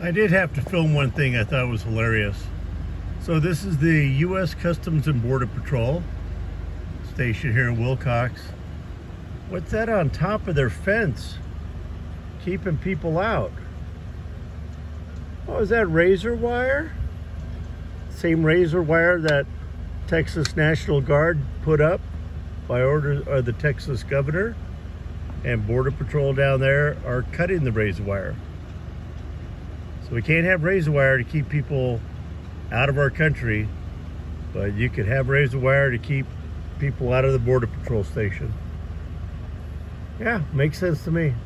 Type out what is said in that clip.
I did have to film one thing I thought was hilarious. So this is the U.S. Customs and Border Patrol station here in Wilcox. What's that on top of their fence? Keeping people out. Oh, is that razor wire? Same razor wire that Texas National Guard put up by order of the Texas governor, and Border Patrol down there are cutting the razor wire. So we can't have razor wire to keep people out of our country, but you could have razor wire to keep people out of the Border Patrol station. Yeah, makes sense to me.